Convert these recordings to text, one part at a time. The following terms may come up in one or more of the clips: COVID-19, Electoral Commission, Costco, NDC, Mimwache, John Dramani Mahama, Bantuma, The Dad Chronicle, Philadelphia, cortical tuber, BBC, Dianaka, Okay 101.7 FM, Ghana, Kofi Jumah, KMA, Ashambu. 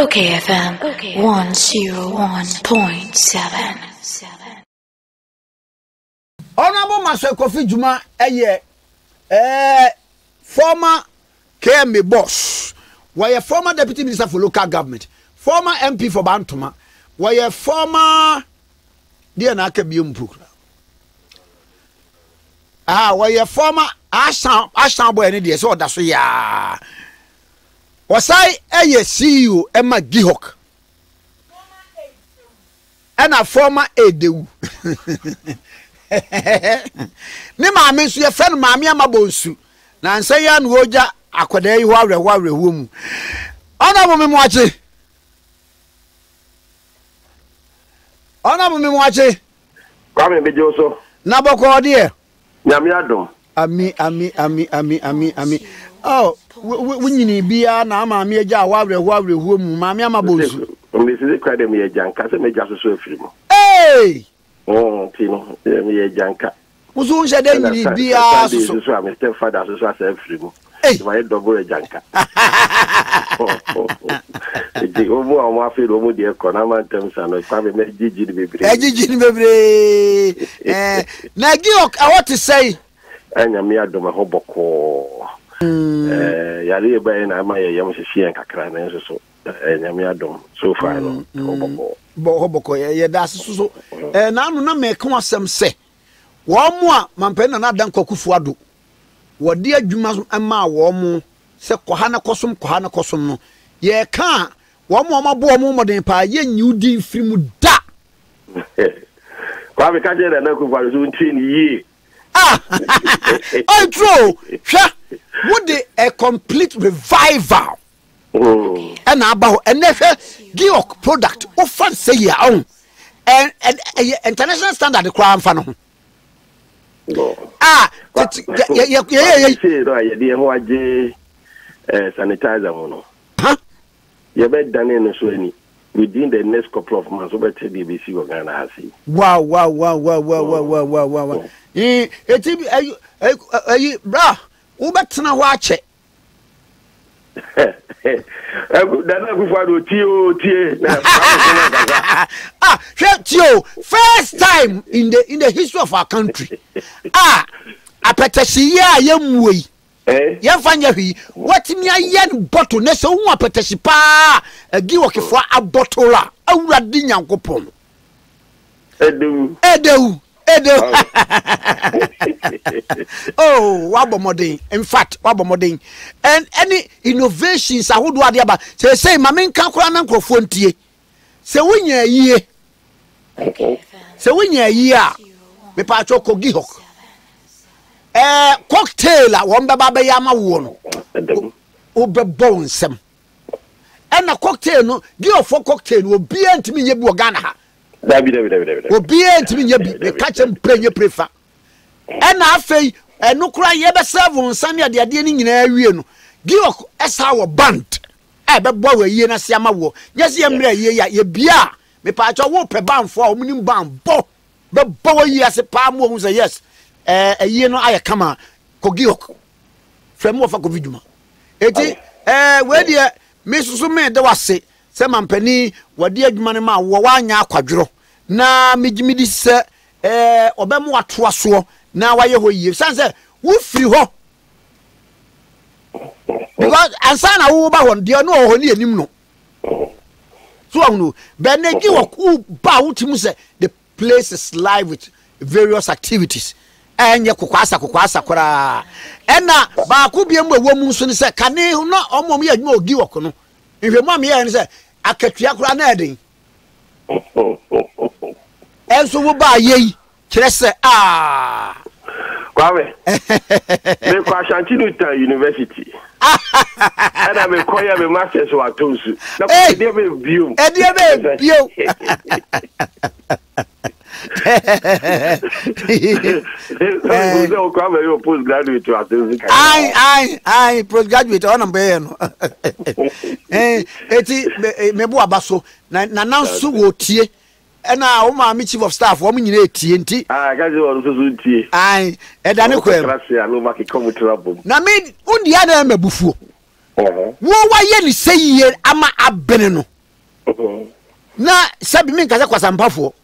Okay FM 101.7. Honorable Master Kofi Jumah, former KMA boss, were a former deputy minister for local government, former MP for Bantuma, were a former Dianaka program. Were a former Ashambu NDC or that's ya. Was I a CEO Emma Gihok? And a former ADU. Nima Minsu, your friend Mamia Mabonsu. Nansayan Woja, Akode, Warre Womb. Honorable Mimwache. Honorable Mimwache. Come be Joso. Naboko, dear. Yamiado. Ami. Oh, when you be a Nama Meja, Warre Womb, Mamia Mabonsu. Mrs. Academy Janka, and Major Sofimo. Hey! Oh, Timo, Mia Janka. Who's a daily be our stepfather, Sofimo? Hey, my double Janka. The over one field over the economic terms and a family Gigi Baby. Nagiok, I want to say, and Yamia Doma Hoboko. Yariba and Amaya Yamasi and Kakran, so. So far, so. And I'm not making some say. 1 mois, my pen and Adam Cocufuado. What dear Jumas and my warm, se Kohana Cosum, ye can't. 1 mois, my boy, more than pie, ye knew the film da. Why we can't get an uncle for soon 10 years. Ah, I draw. Would a complete revival? And about a never Giok product of France your own and international standard the crime fan. Ah, sanitizer. Huh? You bet done in Sweeney within the next couple of months over to the BBC organization. Wow. It brah, Ubertina watch it. First time in the history of our country. Ah, apetasiya yemwe. Yemfanya hui. What ni ayen bottle ne so unwa apetasipa. Giwa kifwa a bottle la. Aura di nyankopon. Edu. Oh, wabomoding. In fact, wabomoding. And any innovations I would do adiaba. Say, Mamin Kakran and Kofunti. Say, when you're a year. Okay. Say, when you're a year. Me Pachoko Gihok. Cocktail at one Baba Yama Wono. Uber Bonesem. And a cocktail, no, give for cocktail will be anti me Yabugana. Obient me ye catch and play your prefer. And I say, and no cry ever serve on Sunday at the addition in Ariano. Give us our band. I bet boy, ye and a Siamawo. Yes, ye beer. Me patch a whoop a bound for a minimum bound. Bo, but boy, ye as a palm wounds a yes. A year no, I come out. Cogiok. From off a coviduma. Eti, where dear Mrs. Summe, there was say. Some penny, what dear Manama, Wawanya Quadro. Na Mijimi this, Obemwa Twasso, now I hear you. Sansa, woof you ho. Because Asana Uba on, dear no, only a nimno. So, no, Benegi or Bautimuse, the place is live with various activities. And your Kukwasa Kora. And now, Bakubium, woman, soon said, can you not almost me at more Giwakono? If your mommy and say, I catch Yakranadi. And so will buy ye, Chester. Ah, Kwame, Shantinuta University. And I'm a choir of masters who are too soon. I postgraduate on a bayon. Eti mebu abaso na nansu wotie na o ma chief of staff wo nyina eti gazi wo so tie ai edane kwem na me undi ana mebufuo Wowa yeni seye ama abeneno. Na sabi min kaza kwa sampafo.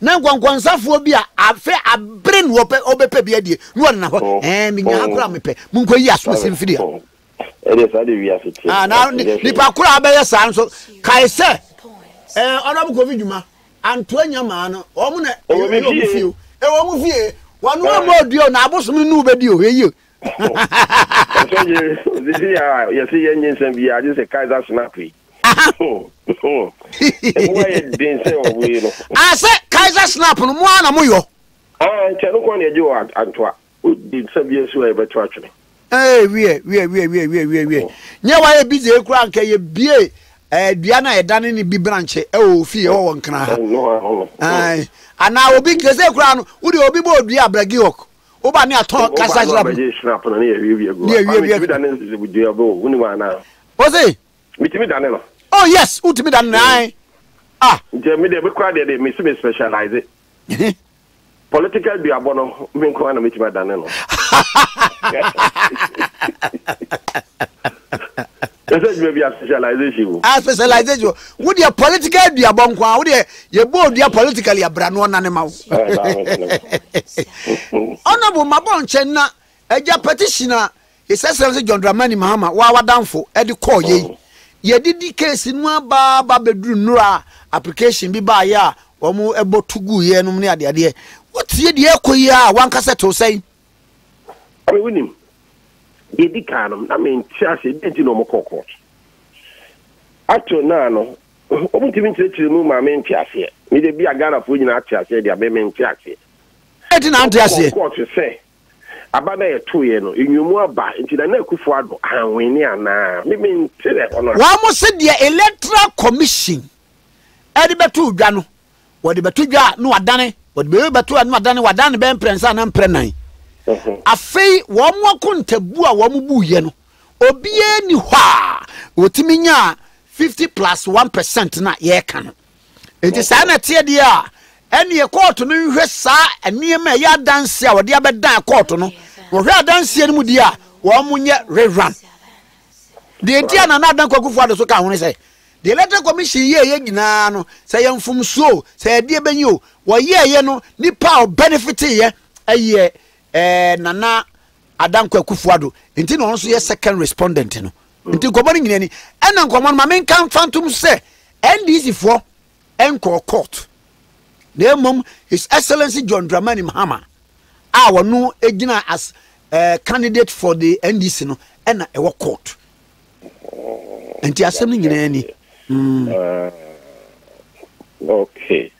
Na ngwankwan safo bia afe abren wope obepe bia die. Nuwa na ho. Mi nya akura mepe. Munko yi aso semfiri a. Na ni pa akura abaye sa nso kai se. Onobu Kofi Jumah anto anya ma no. Omo na omo fie. Wanu amodio na abosumi nu be dio eyi. You see, engines and be just a Kaiser snappy. I said, Kaiser snap on one amoyo. I tell you, you eh, we. Now I be the crank, you be a Diana, a Danny B branch, oh, fear, oh, and I. And now be Kazak crown, would you be more dear Bragiok? Oba ni ato kasa jira na na ye oh yes utimi dan na ah je me dey be kwa dey me so me specialize political bi abono me ko na me timi dan no that's me be specialization ah specialization wo dey political bi abon kwa wo dey ye bo dey political ya bra no na ne ma honorable mabon chenna eja petitioner he says John Dramani Mahama wa wadamfo e de call ye ye didi case no aba ba bedru nura application bi ba ya omo ebotugu ye no ne ade ade what ye de ekoyi a wankase to say I mean winim ye di kanum na me ntiase denti no mokoko ato na no obuntimi ntiase mu ma me ntiase me de bi agara fo nyina atiase de abeme ntiase court say abana ye to ye no enwumu aba nti na akufo ado hanwene ana me ntire ono wa mo se de Electoral Commission ade betu dwa no wo de betu dwa no wadane wo de betu anu wadane wadane ben prensa na mprenan afei wo mo kontabu a wo mo buye no obi eni hwa otiminya 50+1% na ye kan enti sa na tie de a eni e court no nhwe saa eniema ya dance a wode abedan court no wo hwe dance eni mu di a wo munye rerun de etia na adan kwakufu ado so ka hone se de Electoral Commission ye nyina no se ye mfumsuo se de benyi o wo ye no nipa o benefit ye aye nana adan kwakufu ado enti no so ye second respondent no enti nkomo nyina ni ena nkomo ma men kan fantom se NDC fo enko court name His Excellency John Dramani Mahama our no egina as a candidate for the NDC no and a court and the assembly nyinani okay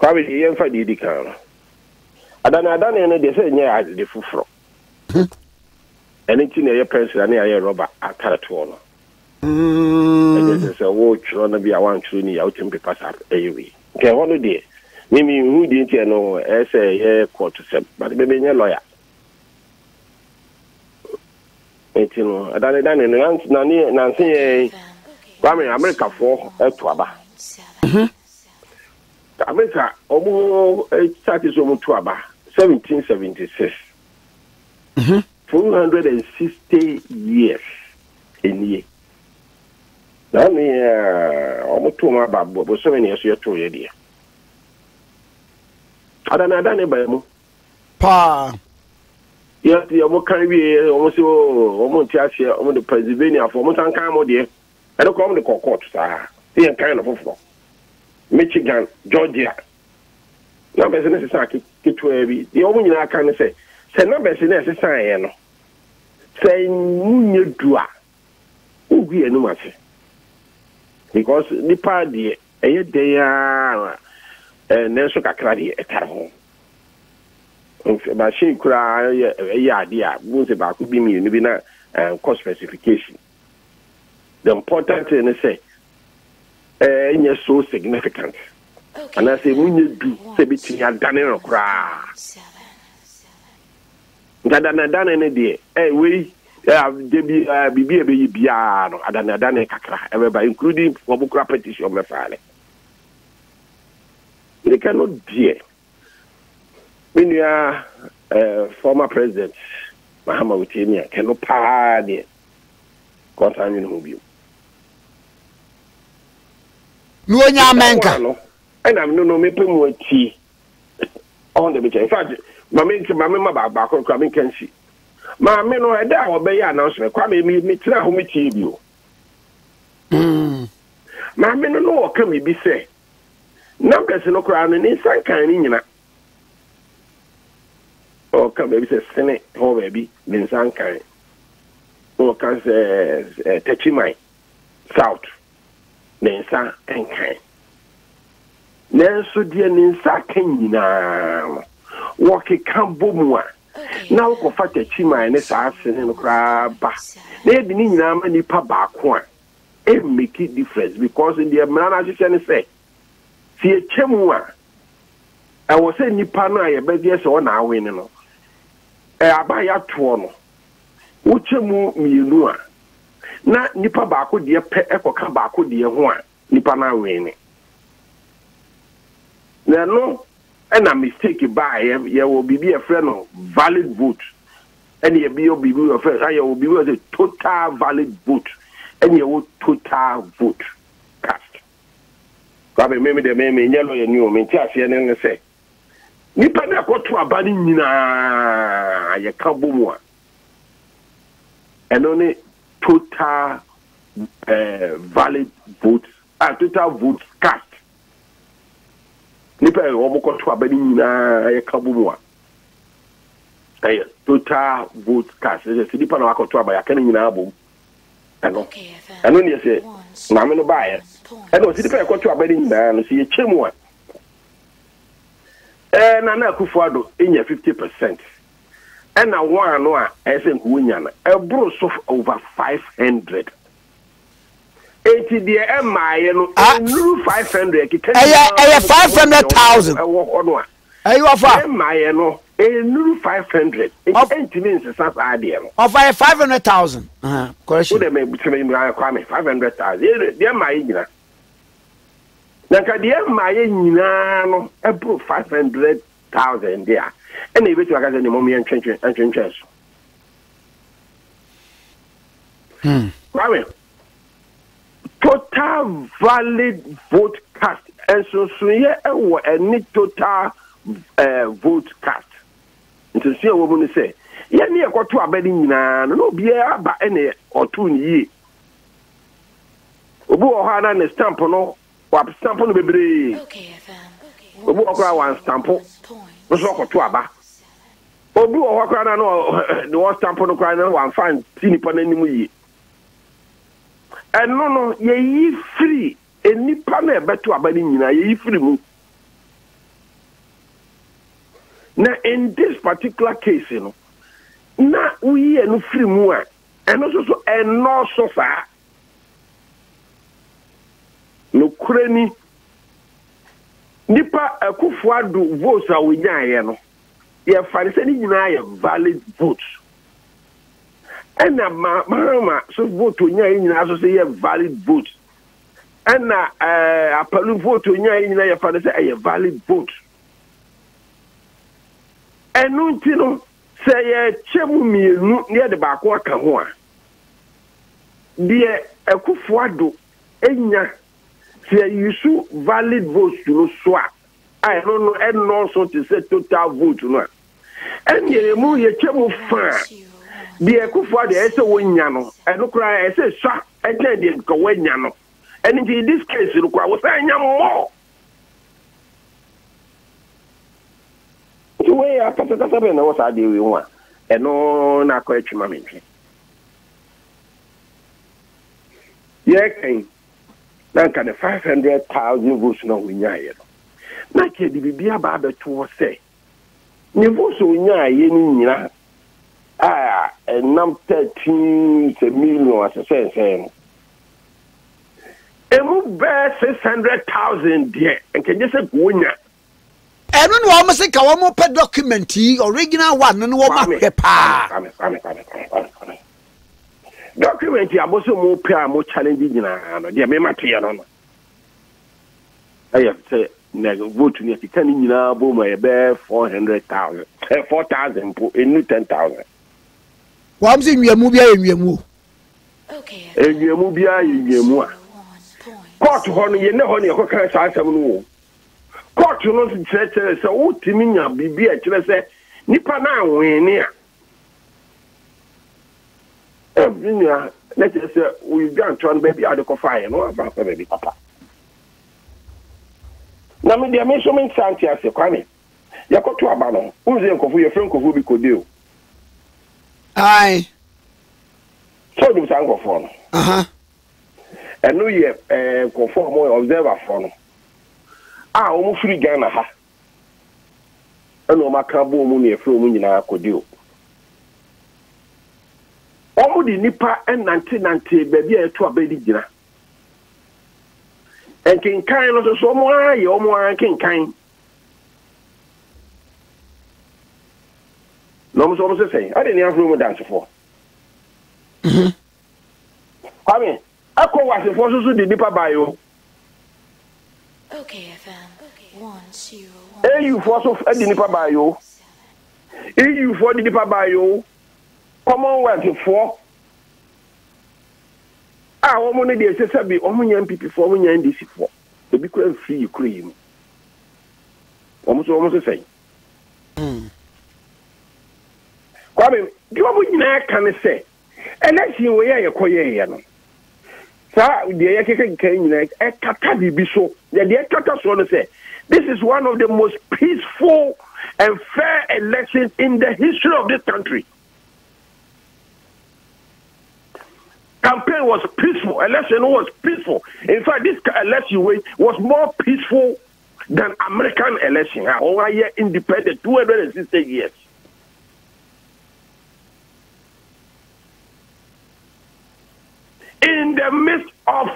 kwabi yen fa di kan adan ene de se nya ade fufuro ene ti na ye president na ye roba atarato no and this is a watch run be a one true ni out him pass up away okay one day Mimi who didn't you know I say court to but maybe a lawyer. It's you know I Nancy America for Twaba. America almost started 1776. 460 years in ye. Now me almost 2 years you to I don't know by mo. Pa. Yes, the Omo Caribbean, almost Omo Tiasia, Omo the Pennsylvania, for Montan Camo, dear. I don't come to court, sir. They are kind of Michigan, Georgia. No business is like it to be. The only I can say, send no business is saying, saying, you do. Who be a numerous? Because the party, they are. Nelson Kakradi at home. But she cry a idea, moves about could be me and cost specification. The important thing is say, it's so significant. And I say, when you do, say between a Daniel cry. That I done any day. Hey, we have be a biano, and I done a cacra, everybody, including for book repetition of my father. They cannot dear. When you are former president, Mahama Utenia cannot pardon. continue to be. No, no, and I'm no me more tea on the beach. In fact, my main to my member back on coming can see. My men or there will be announcement. Come me to whom it is you. My men no know what can be said. Numbers in the crown and inside canina. Oh, come baby, say, Senate, oh baby, Minsan kind. Oh, can say, Techimai, South, Minsan and kind. Nansu dear Ninsa canina. Walk a cambumwa. Now go for Techimai and it's absent in the crab. They didn't know any pabacqua. It make it difference because in the manager say, see a chemua. I was saying, you panay, but yes, on our winning. I buy a tunnel. Uchemu Milua. Not Nipa Baku, dear pet, echo Kabaku, dear one, Nipana winning. No, and I mistake you by, you will be a friend of valid boot. And you will be a friend, I will be with a total valid boot. And you will total boot. Cast. Probably maybe the meme in yellow and you mean, just and say. Nipana got to a banana, a cabuma, and only total valid votes, total votes cast. Nipper got to a banana, a cabuma, a total votes cast. There's a Nipana got to a banana album, and only I say, Mamma buyer. I don't see the pair got to a banana and see a chimwa. And Nana Kufuado in your 50%. And I want to as in Winyan, a bruise of over 500. 80 dear MI and 500. I have 500,000. I walk on one. I offer MI and 500. It's 20 minutes as I deal. Of 500,000. Question. They may be 500,000. They're my. Nankadia Maya Nano, a proof 500,000 there. And they wait to get any mommy and change and changes. Total valid vote cast. And so, yeah, a need total vote cast. And so, see a woman say, yeah, near got to a bedding nan, no beer, but any or 2 years. Obu Hana and stamp on. Okay, FM. Okay. One stamp. And no, ye free. Any panel bet to Aberdeen, ye free. Now, in this particular case, you know, now we and free more, and also and no so far. No crani Nipa a Kufuadu votes are we no. Yeah, Farisani deny valid votes. And Mahama so vote to Nyan as say a valid vote. And a Palu vote to Nyan Farisay a valid vote. And Nuntino say a Chemumi near the Bakwa Kahua. Dear a Kufuadu, Enya. You should valid votes to swap. I don't know, and also to say total vote. And you remove your chemo fire. The Akufo, the S. Winyano, and look like I said, Shark, and then the Kawenyano. And in this case, look, I was saying, more. The way I passed up and what I do, we want, and no, not quite my mention. Yeah, King. Nanka the 500,000 votes no winyaye no. Na ke di bibia ba beto se. Ni votes winyaye ni nyina. Ah, enam 13 million as say. Emu be 600,000 there. Enke je se gonya. Enu no wo se ka wo mo pe document yi original one no wo ma pa. Document ya boso mo pia mo challenge nyina no de me matoya no aya say na vote ni akita ni nyina bo mo e be 400,000 4,000 po enu 10,000 wa mzi nwiamu bia enwiamu Okay. Engemu bia engemu a. Court hono ye ne hono ye kokra sa asem no. Court no se utimi nya bibi a kire se nipa na anwene a. Ebinya let us say we gone turn baby at the coffee no about baby papa. Na me dia me so me santi ase kwame. Yakoto aba no. Unze nkofu ye frankofu bi kodeo. Ai. So do sango phone. Aha. And no ye conform observer phone. Ah, omo free Ghana ha. Ano maka bo omo ne free omo nyina kodeo. Omo di nipa en 90 be bia eto abedi gina. Enkin kan no so omo aye omo ankin kan. No so omo say, I didn't have room dance for. Mhm. I mean, I call what the forces to the deeper bio. Okay, FM. 101. You force of the deeper bio. You for the deeper bio. Commonwealth for. Ah, woman, the assessor be only MPP for when you're NDC for. The big free Ukraine. Almost the same. I mean, you can say. Election we are koye no sa de ya keke kan e kata bibi so de kata so no say this is one of the most peaceful and fair elections in the history of this country. Campaign was peaceful, election was peaceful. In fact, this election way was more peaceful than American election. Our year independent 260 years. In the midst of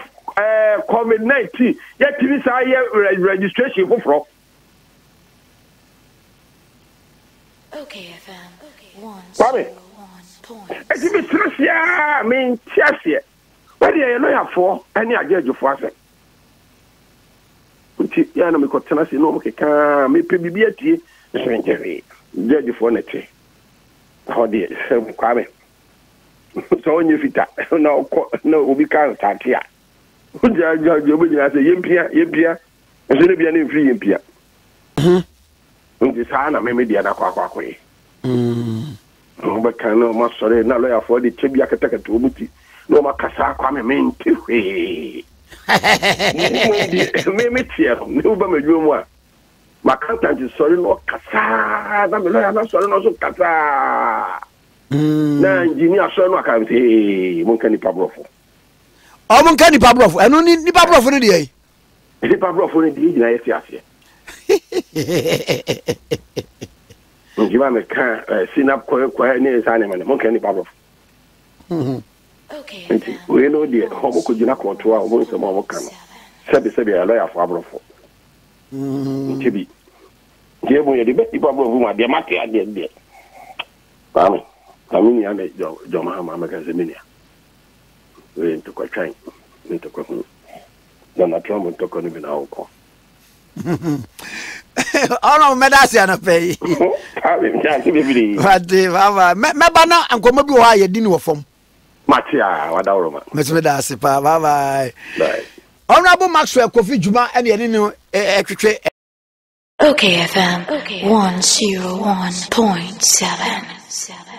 COVID-19, yet this year registration for fraud. Okay, FM. 101.7. It's been 3 years. I mean, 3 years. But you know, you have 4. Any idea you for us? Until you know, we continue to know. Okay, can we pay BBT? It's been 3 years. You for nothing. How did you come? So when you fit that, no, we can't start here. We just say, "Yimpia." We should be an free yimpia. We just say, "Na me me di ana kwa kwa kwe." But can no more sorry. Na lawyer for the chibia kete kete obuti. No more kasa kwa me mentiwe. Me tiyo. Me uba me jumwa. Ma kantanti sorry no kasa. Na me lawyer na sorry no so kasa. Na engineer so no aka be monka ni pabrofo o monka ni pabrofo eno ni pabrofo ni dey ni pabrofo ni dey na yesi afi ngiwa me kan sinap ko ni sane man monka ni pabrofo. Okay, we know the hobo ko jina ko to a obo se mo mo kan sebi ya lawyer for pabrofo ntibi gebo ye de be pabrofo ma de mate ade de pam. John Mahama Gazaminia. We took a train into Cocoon. Donna Trump took on even our call. Oh, no, Medasiana pay. But Mabana and Comobua, you didn't form. Matia, what our Miss Medasi, bye bye. Honorable Maxwell, Kofi Jumah, and you didn't actually. Okay, FM. Okay, 101.7.